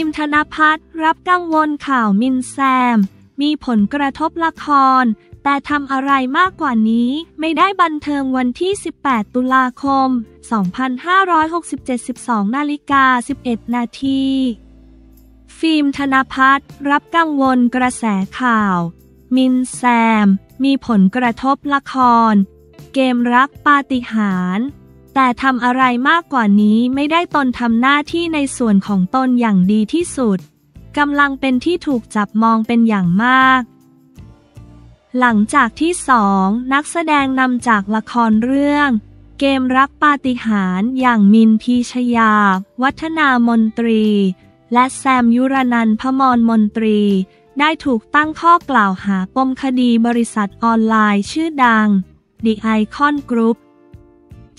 ทีมธนภัทรรับกังวลข่าวมินแซมมีผลกระทบละครแต่ทำอะไรมากกว่านี้ไม่ได้บันเทิงวันที่18ตุลาคม2567 12:11 น.ฟิล์มธนภัทรรับกังวลกระแสข่าวมินแซมมีผลกระทบละครเกมรักปาฏิหาริย์แต่ทำอะไรมากกว่านี้ไม่ได้ตนทำหน้าที่ในส่วนของตนอย่างดีที่สุดกำลังเป็นที่ถูกจับมองเป็นอย่างมากหลังจากที่2นักแสดงนำจากละครเรื่องเกมรักปาฏิหาริย์อย่างมินพีชยาวัฒนามนตรีและแซมยุรนันท์ พมรมนตรีได้ถูกตั้งข้อกล่าวหาปมคดีบริษัทออนไลน์ชื่อดัง The Icon Group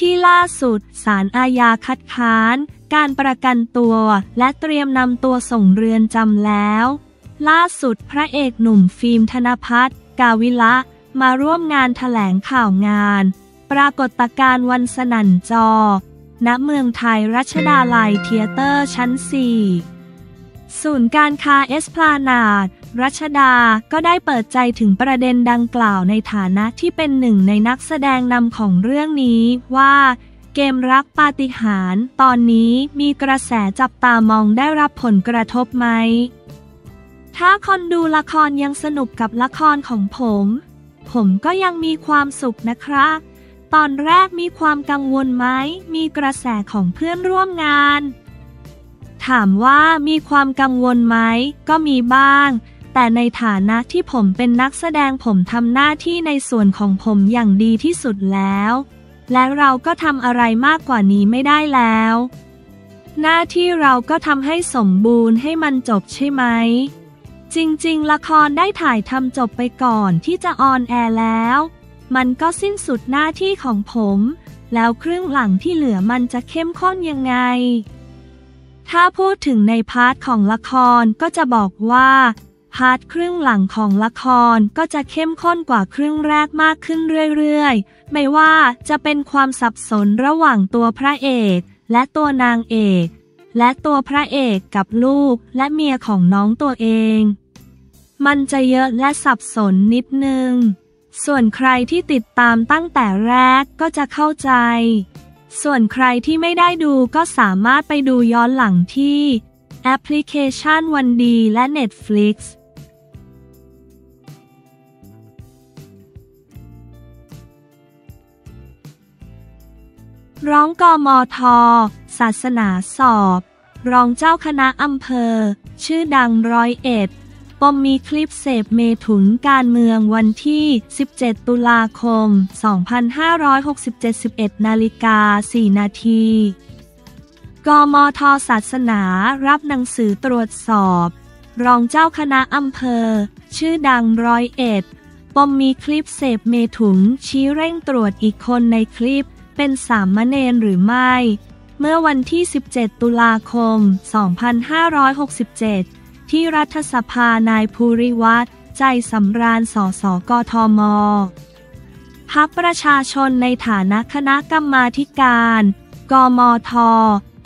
ที่ล่าสุดศาลอาญาคัดค้านการประกันตัวและเตรียมนำตัวส่งเรือนจำแล้วล่าสุดพระเอกหนุ่มฟิล์มธนภัทรกาวิละมาร่วมงานแถลงข่าวงานปรากฏการณ์วันสนั่นจอณเมืองไทยรัชดาลัยเธียเตอร์ชั้น4ศูนย์การค้าเอสพลานาดรัชดาก็ได้เปิดใจถึงประเด็นดังกล่าวในฐานะที่เป็นหนึ่งในนักแสดงนำของเรื่องนี้ว่าเกมรักปาฏิหาริย์ตอนนี้มีกระแสจับตามองได้รับผลกระทบไหมถ้าคนดูละครยังสนุกกับละครของผมก็ยังมีความสุขนะครับตอนแรกมีความกังวลไหมมีกระแสของเพื่อนร่วมงานถามว่ามีความกังวลไหมก็มีบ้างแต่ในฐานะที่ผมเป็นนักแสดงผมทำหน้าที่ในส่วนของผมอย่างดีที่สุดแล้วและเราก็ทำอะไรมากกว่านี้ไม่ได้แล้วหน้าที่เราก็ทำให้สมบูรณ์ให้มันจบใช่ไหมจริงๆละครได้ถ่ายทำจบไปก่อนที่จะออนแอร์แล้วมันก็สิ้นสุดหน้าที่ของผมแล้วครึ่งหลังที่เหลือมันจะเข้มข้นยังไงถ้าพูดถึงในพาร์ทของละครก็จะบอกว่าพาร์ทครึ่งหลังของละครก็จะเข้มข้นกว่าครึ่งแรกมากขึ้นเรื่อยๆไม่ว่าจะเป็นความสับสนระหว่างตัวพระเอกและตัวนางเอกและตัวพระเอกกับลูกและเมียของน้องตัวเองมันจะเยอะและสับสนนิดนึงส่วนใครที่ติดตามตั้งแต่แรกก็จะเข้าใจส่วนใครที่ไม่ได้ดูก็สามารถไปดูย้อนหลังที่แอปพลิเคชันวันดีและ Netflixร้องกมท.ศาสนาสอบรองเจ้าคณะอำเภอชื่อดัง101ปมมีคลิปเสพเมถุนการเมืองวันที่17ตุลาคม2567 11:04 น.กมท.ศาสนารับหนังสือตรวจสอบรองเจ้าคณะอำเภอชื่อดัง101ปมมีคลิปเสพเมถุนชี้เร่งตรวจอีกคนในคลิปเป็นสามเณรหรือไม่เมื่อวันที่17ตุลาคม2567ที่รัฐสภานายภูริวัฒน์ใจสำราญสสกทม.พรรคประชาชนในฐานะคณะกรรมาธิการกมท.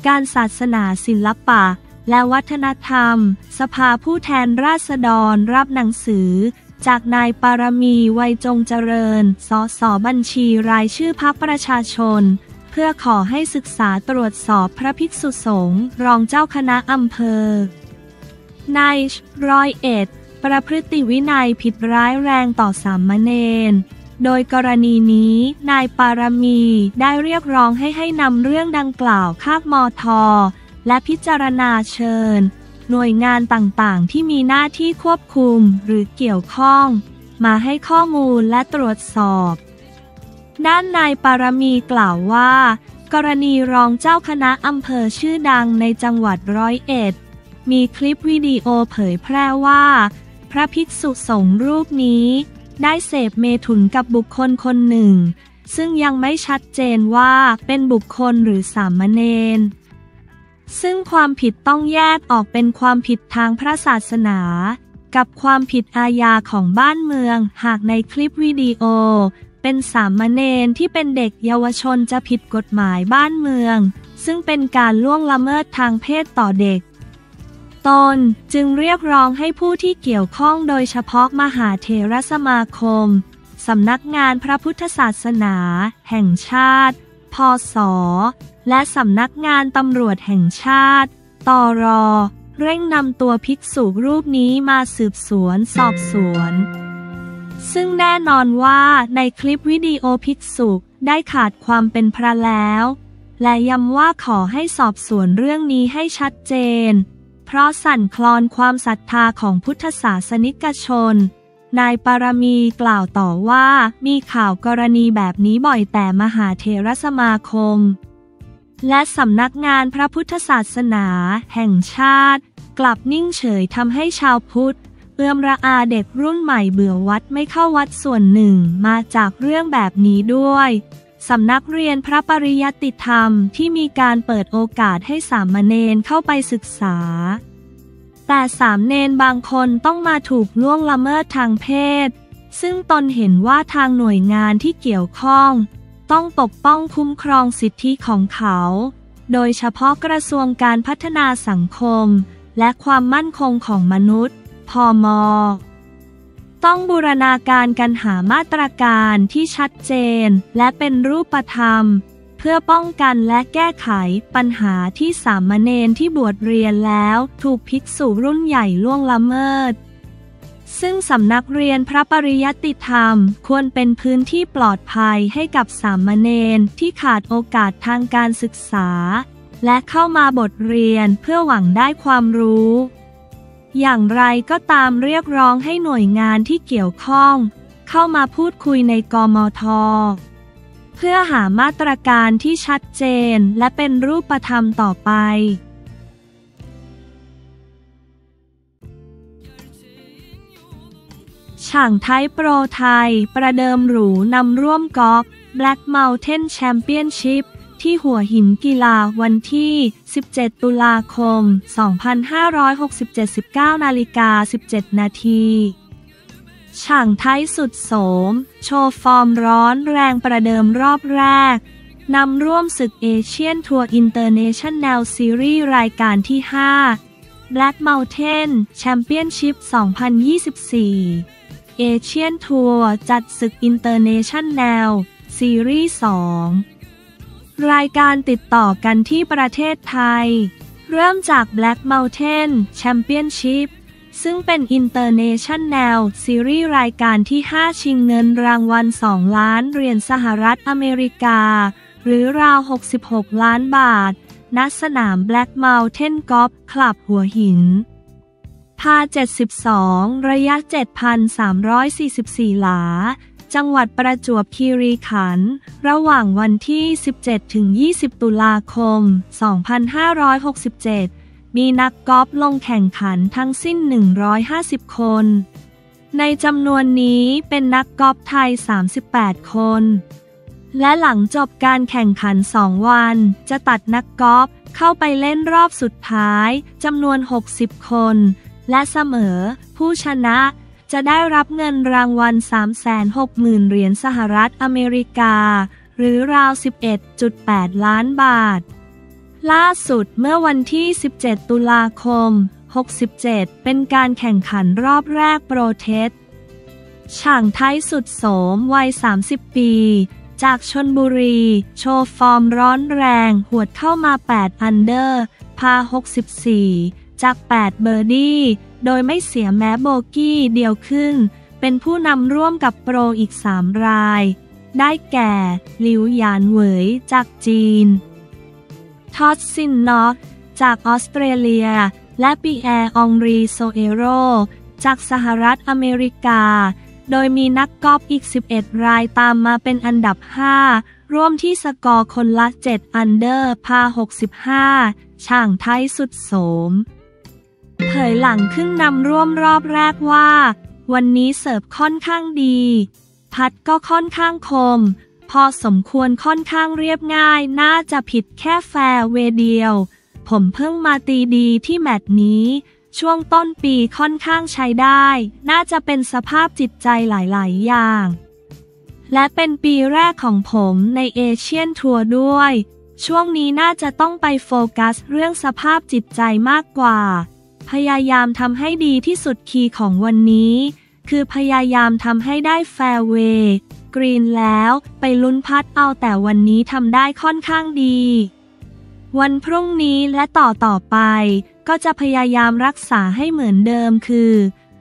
การศาสนาศิลปะและวัฒนธรรมสภาผู้แทนราษฎรรับหนังสือจากนายปารมีไวจงเจริญสสบัญชีรายชื่อพรรคประชาชนเพื่อขอให้ศึกษาตรวจสอบพระภิกษุสงฆ์รองเจ้าคณะอำเภอนาย101ประพฤติวินัยผิดร้ายแรงต่อสามเณรโดยกรณีนี้นายปารมีได้เรียกร้องให้นำเรื่องดังกล่าวข้ามมท.และพิจารณาเชิญหน่วยงานต่างๆที่มีหน้าที่ควบคุมหรือเกี่ยวข้องมาให้ข้อมูลและตรวจสอบด้านนายปารมีกล่าวว่ากรณีรองเจ้าคณะอำเภอชื่อดังในจังหวัด101มีคลิปวิดีโอเผยแพร่ว่าพระภิกษุสงฆ์รูปนี้ได้เสพเมถุนกับบุคคลคนหนึ่งซึ่งยังไม่ชัดเจนว่าเป็นบุคคลหรือสามเณรซึ่งความผิดต้องแยกออกเป็นความผิดทางพระศาสนากับความผิดอาญาของบ้านเมืองหากในคลิปวิดีโอเป็นสามเณรที่เป็นเด็กเยาวชนจะผิดกฎหมายบ้านเมืองซึ่งเป็นการล่วงละเมิดทางเพศต่อเด็ก ต้นจึงเรียกร้องให้ผู้ที่เกี่ยวข้องโดยเฉพาะมหาเถรสมาคมสำนักงานพระพุทธศาสนาแห่งชาติพศและสำนักงานตำรวจแห่งชาติตรเร่งนำตัวภิกษุรูปนี้มาสืบสวนสอบสวนซึ่งแน่นอนว่าในคลิปวิดีโอภิกษุได้ขาดความเป็นพระแล้วและย้ำว่าขอให้สอบสวนเรื่องนี้ให้ชัดเจนเพราะสั่นคลอนความศรัทธาของพุทธศาสนิกชนนายปารมีกล่าวต่อว่ามีข่าวกรณีแบบนี้บ่อยแต่มหาเถรสมาคมและสำนักงานพระพุทธศาสนาแห่งชาติกลับนิ่งเฉยทำให้ชาวพุทธเอื้อมระอาเด็กรุ่นใหม่เบื่อวัดไม่เข้าวัดส่วนหนึ่งมาจากเรื่องแบบนี้ด้วยสำนักเรียนพระปริยัติธรรมที่มีการเปิดโอกาสให้สามเณรเข้าไปศึกษาแต่สามเณรบางคนต้องมาถูกล่วงละเมิดทางเพศซึ่งตนเห็นว่าทางหน่วยงานที่เกี่ยวข้องต้องปกป้องคุ้มครองสิทธิของเขาโดยเฉพาะกระทรวงการพัฒนาสังคมและความมั่นคงของมนุษย์พม.ต้องบูรณาการกันหามาตรการที่ชัดเจนและเป็นรูปธรรมเพื่อป้องกันและแก้ไขปัญหาที่สามเณรที่บวชเรียนแล้วถูกภิกษุรุ่นใหญ่ล่วงละเมิดซึ่งสำนักเรียนพระปริยัติธรรมควรเป็นพื้นที่ปลอดภัยให้กับสามเณรที่ขาดโอกาสทางการศึกษาและเข้ามาบทเรียนเพื่อหวังได้ความรู้อย่างไรก็ตามเรียกร้องให้หน่วยงานที่เกี่ยวข้องเข้ามาพูดคุยในกมธ.เพื่อหามาตรการที่ชัดเจนและเป็นรูปธรรมต่อไปฉ่างไทยโปรไทยประเดิมหรูนำร่วมกอล์ฟ Black Mountain Championship ที่หัวหินกีฬาวันที่17ตุลาคม2567 19:17 น.ฉ่างไทยสุดโสมโชว์ฟอร์มร้อนแรงประเดิมรอบแรกนำร่วมศึกเอเชียนทัวร์อินเตอร์เนชั่นแนลซีรีส์รายการที่ 5Black Mountain Championship 2024 Asian Tour จัดศึก International Series 2 รายการติดต่อกันที่ประเทศไทยเริ่มจาก Black Mountain Championship ซึ่งเป็น International Series รายการที่ 5 ชิงเงินรางวัล $2 ล้านหรือราว 66 ล้านบาทณสนาม Black Mountain Golf Club หัวหินพา72ระยะ 7,344 หลาจังหวัดประจวบคีรีขันธ์ระหว่างวันที่ 17-20 ตุลาคม 2567 มีนักกอล์ฟลงแข่งขันทั้งสิ้น150 คนในจำนวนนี้เป็นนักกอล์ฟไทย38 คนและหลังจบการแข่งขัน2วันจะตัดนักกอล์ฟเข้าไปเล่นรอบสุดท้ายจำนวน60คนและเสมอผู้ชนะจะได้รับเงินรางวัล $360,000 $360,000หรือราว 11.8 ล้านบาทล่าสุดเมื่อวันที่17ตุลาคม67เป็นการแข่งขันรอบแรกโปรเทสฉ่างไทยสุดโสมวัย30ปีจากชลบุรีโชว์ฟอร์มร้อนแรงหวดเข้ามา8อันเดอร์พา64จาก8เบอร์ดี้โดยไม่เสียแม้โบกี้เดียวขึ้นเป็นผู้นำร่วมกับโปรอีก3รายได้แก่หลิวหยานเหวยจากจีนทอดซินน็อตจากออสเตรเลียและปีแอร์องรีโซเอโรจากสหรัฐอเมริกาโดยมีนักกอล์ฟอีก11รายตามมาเป็นอันดับ5ร่วมที่สกอร์คนละ7อันเดอร์พา65ฉ่างไทยสุดโสมเผยหลังขึ้นนำร่วมรอบแรกว่าวันนี้เสิร์ฟค่อนข้างดีพัดก็ค่อนข้างคมพอสมควรค่อนข้างเรียบง่ายน่าจะผิดแค่แฟร์เวย์เดียวผมเพิ่งมาตีดีที่แมตช์นี้ช่วงต้นปีค่อนข้างใช้ได้น่าจะเป็นสภาพจิตใจหลายๆอย่างและเป็นปีแรกของผมในเอเชียนทัวร์ด้วยช่วงนี้น่าจะต้องไปโฟกัสเรื่องสภาพจิตใจมากกว่า พยายามทำให้ดีที่สุดคีย์ของวันนี้คือพยายามทำให้ได้แฟร์เวย์กรีนแล้วไปลุ้นพัดเอาแต่วันนี้ทำได้ค่อนข้างดีวันพรุ่งนี้และต่อไปก็จะพยายามรักษาให้เหมือนเดิมคือ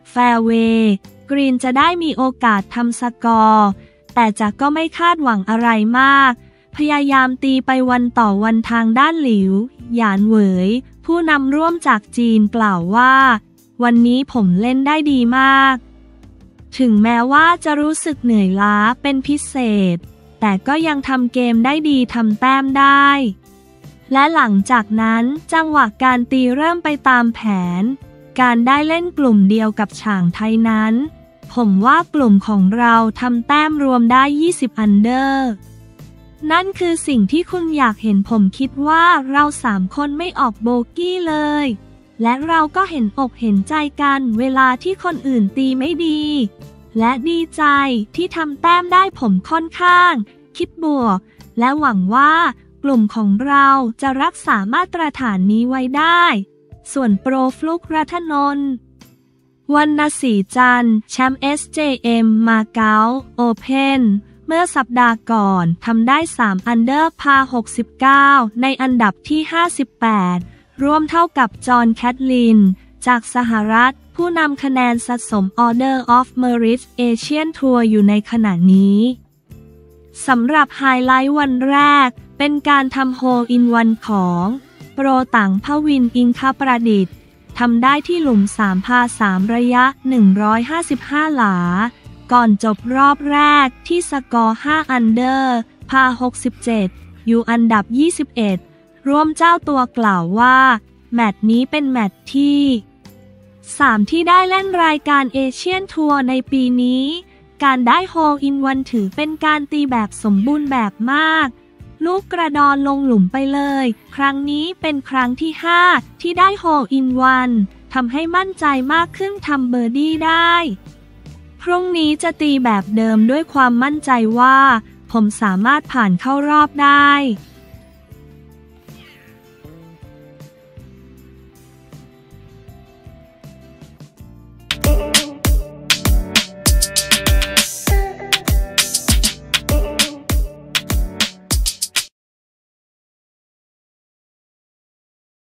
แฟร์เวย์กรีนจะได้มีโอกาสทำสกอร์แต่จะก็ไม่คาดหวังอะไรมากพยายามตีไปวันต่อวันทางด้านหลิวหยานเหวยผู้นำร่วมจากจีนกล่าวว่าวันนี้ผมเล่นได้ดีมากถึงแม้ว่าจะรู้สึกเหนื่อยล้าเป็นพิเศษแต่ก็ยังทำเกมได้ดีทำแต้มได้และหลังจากนั้นจังหวะการตีเริ่มไปตามแผนการได้เล่นกลุ่มเดียวกับฉางไทยนั้นผมว่ากลุ่มของเราทำแต้มรวมได้20 อันเดอร์นั่นคือสิ่งที่คุณอยากเห็นผมคิดว่าเรา3 คนไม่ออกโบกี้เลยและเราก็เห็นอกเห็นใจกันเวลาที่คนอื่นตีไม่ดีและดีใจที่ทำแต้มได้ผมค่อนข้างคิดบวกและหวังว่ากลุ่มของเราจะรักษามาตรฐานนี้ไว้ได้ส่วนโปรฟลุกรัฐนนท์วรรณศรีจันทร์แชมป์ SJM มาเก๊าโอเพ่นเมื่อสัปดาห์ก่อนทำได้3 อันเดอร์พา69ในอันดับที่58รวมเท่ากับจอห์นแคทลินจากสหรัฐผู้นำคะแนนสะสม Order of Merit Asian Tour อยู่ในขณะนี้สำหรับไฮไลท์วันแรกเป็นการทำโฮลอินวันของโปรต่างพวินอิงคประดิษฐ์ทำได้ที่หลุม3 พา 3ระยะ155หลาก่อนจบรอบแรกที่สกอร์5 อันเดอร์พา67อยู่อันดับ21รวมเจ้าตัวกล่าวว่าแมตช์นี้เป็นแมตช์ที่3ที่ได้เล่นรายการเอเชียนทัวร์ในปีนี้การได้โฮลอินวันถือเป็นการตีแบบสมบูรณ์แบบมากลูกกระดอนลงหลุมไปเลยครั้งนี้เป็นครั้งที่5ที่ได้โฮลอินวันทำให้มั่นใจมากขึ้นทำเบอร์ดี้ได้พรุ่งนี้จะตีแบบเดิมด้วยความมั่นใจว่าผมสามารถผ่านเข้ารอบได้